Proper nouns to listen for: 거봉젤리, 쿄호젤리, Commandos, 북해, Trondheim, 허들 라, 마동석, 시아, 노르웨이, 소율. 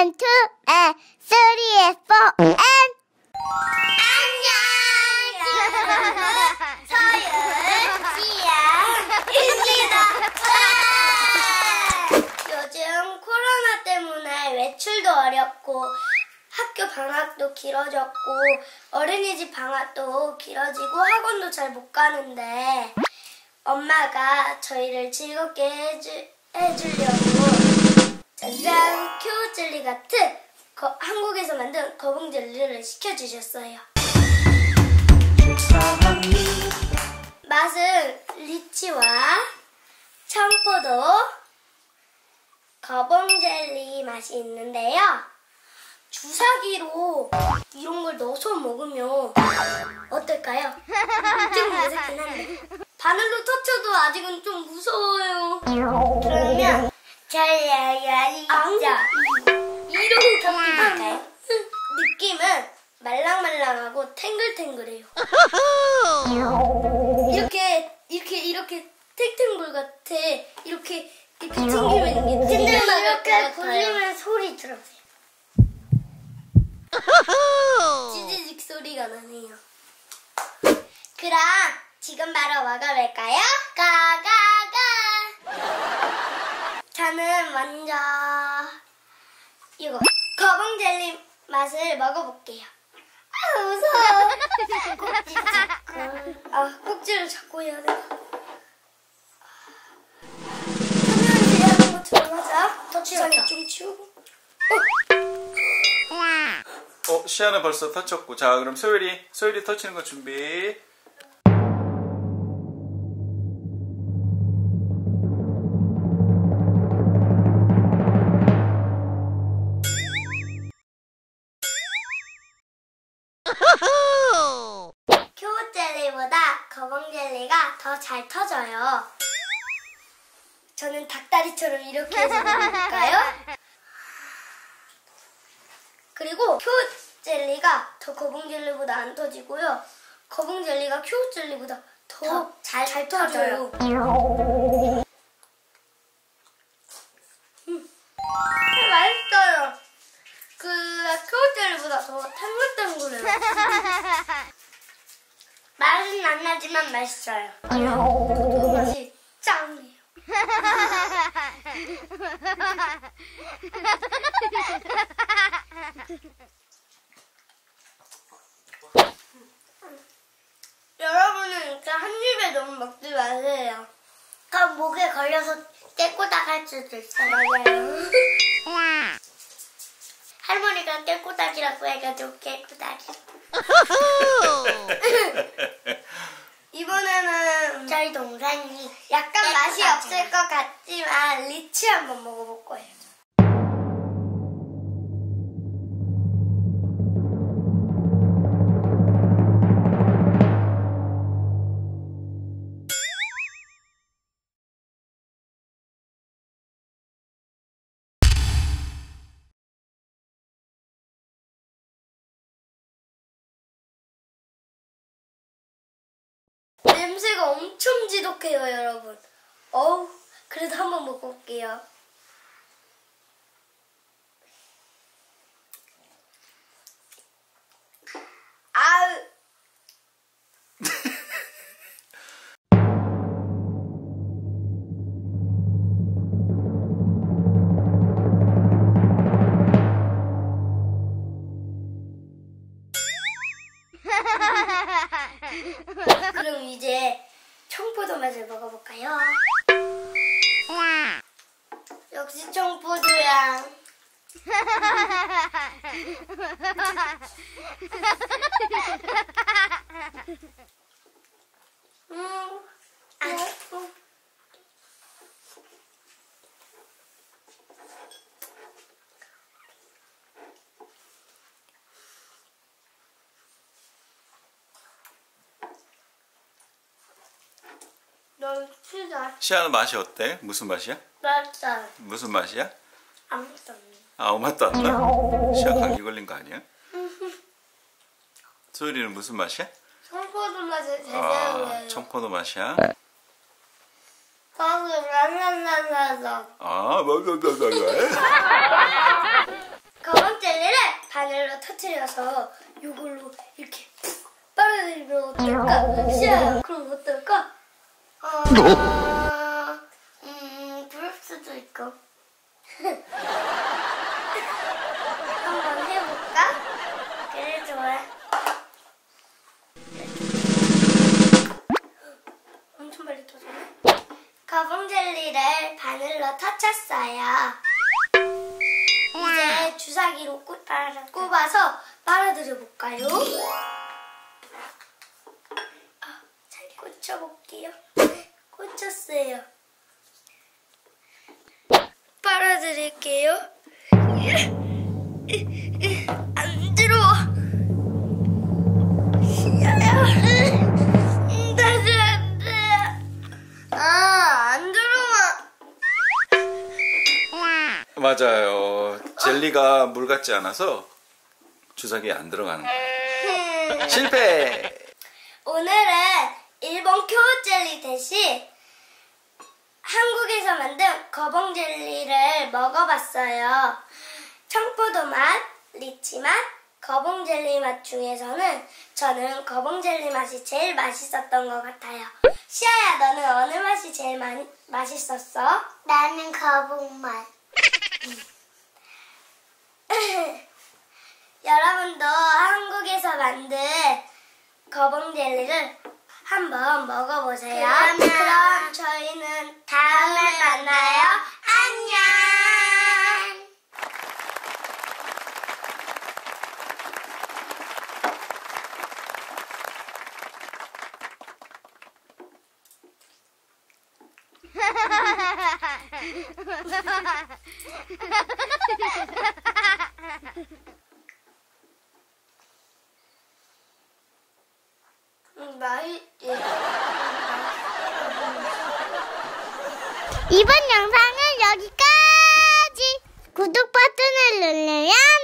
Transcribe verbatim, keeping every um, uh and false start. and two and three and four and 안녕 소율 시아입니다. 요즘 코로나 때문에 외출도 어렵고 학교 방학도 길어졌고 어린이집 방학도 길어지고 학원도 잘 못 가는데 엄마가 저희를 즐겁게 해주, 해주려고 짜잔! 쿄호젤리 같은 거, 한국에서 만든 거봉젤리를 시켜주셨어요. 맛은 리치와 청포도 거봉젤리 맛이 있는데요. 주사기로 이런 걸 넣어서 먹으면 어떨까요? 좀 무섭긴 한데 바늘로 터쳐도 아직은 좀 무서워요. 그러면 잘라야지 이렇게 볼까요? 느낌은 말랑말랑하고 탱글탱글해요. 이렇게 이렇게 이렇게 탱탱볼 같아. 이렇게 이렇게 튕기면 이게 탱글만 이렇게 굴리면 소리 들어요. 찌지직 소리가 나네요. 그럼 지금 바로 먹어볼까요? 가가가! 저는 먼저 이거 거봉젤리 맛을 먹어볼게요. 아 무서워. 꼭지 잡고 아 꼭지를 잡고 해야 돼. 화면을 제외하는 거 들어가자. 터치상에 좀 치우고 어, 시아는 벌써 터쳤고. 자, 그럼 소율이, 소율이 터치는 거 준비. 쿄호젤리보다 거봉젤리가 더 잘 터져요. 저는 닭다리처럼 이렇게 해서 먹을까요? 그리고 쿄호젤리가 더 거봉젤리보다 안 터지고요. 거봉젤리가 쿄호젤리보다 더 잘 잘 터져요. 음. 맛있어요. 그 쿄호젤리보다 더 탱글탱글해요. 맛은 안 나지만 맛있어요. 그 맛이 짱이에요. 여러분은 이렇게 한 입에 너무 먹지 마세요. 그럼 목에 걸려서 깨꼬닥할 수도 있어요. 맞아요. 할머니가 깨꼬닥이라고 해가지고 깨꼬닥이. 이번에는 저희 동생이 약간 깨꼬닥이. 맛이 없을 것 같지만 리치 한번 먹어볼 거예요. 냄새가 엄청 지독해요, 여러분. 어우, 그래도 한번 먹어볼게요. 아우. 그럼 이제 청포도 맛을 먹어볼까요? 역시 청포도야. 음, 아이고. 시아는 맛이 어때? 무슨 맛이야? 맛있어요. 무슨 맛이야? 아무것도 안 나. 아, 아무것도 안 나? 시아 감기 걸린 거 아니야? 소율이는 무슨 맛이야? 청포도 맛이 제대로. 아, 청포도 맛이야? 나도 라라라라라. 아, 먹어먹어먹어. 떨어뜨려서 요걸로 이렇게 푹 빨아들이면 어떨까? 시아야, 그럼 어떨까? 어... 음... 부를 수도 있고. 한번 해볼까? 그래, 좋아. 엄청 빨리 터졌네. 거봉젤리를 바늘로 터쳤어요. 이제 주사기로 꼽아서 빨아들여볼까요? 아, 잘 꽂혀볼게요. 꽂혔어요. 빨아들일게요. 안 들어와. 아, 안 들어와. 맞아요. 젤리가 물 같지 않아서 주사기에 안 들어가는 거예요. 실패! 오늘은 일본 쿄호젤리 대신 한국에서 만든 거봉젤리를 먹어봤어요. 청포도 맛, 리치 맛, 거봉젤리 맛 중에서는 저는 거봉젤리 맛이 제일 맛있었던 것 같아요. 시아야, 너는 어느 맛이 제일 마, 맛있었어? 나는 거봉 맛. 여러분도 한국에서 만든 거봉젤리를 한번 먹어보세요. 그러면 그럼 저희는 다음에 만나요. 안녕. 이번 영상은 여기까지. 구독 버튼을 누르면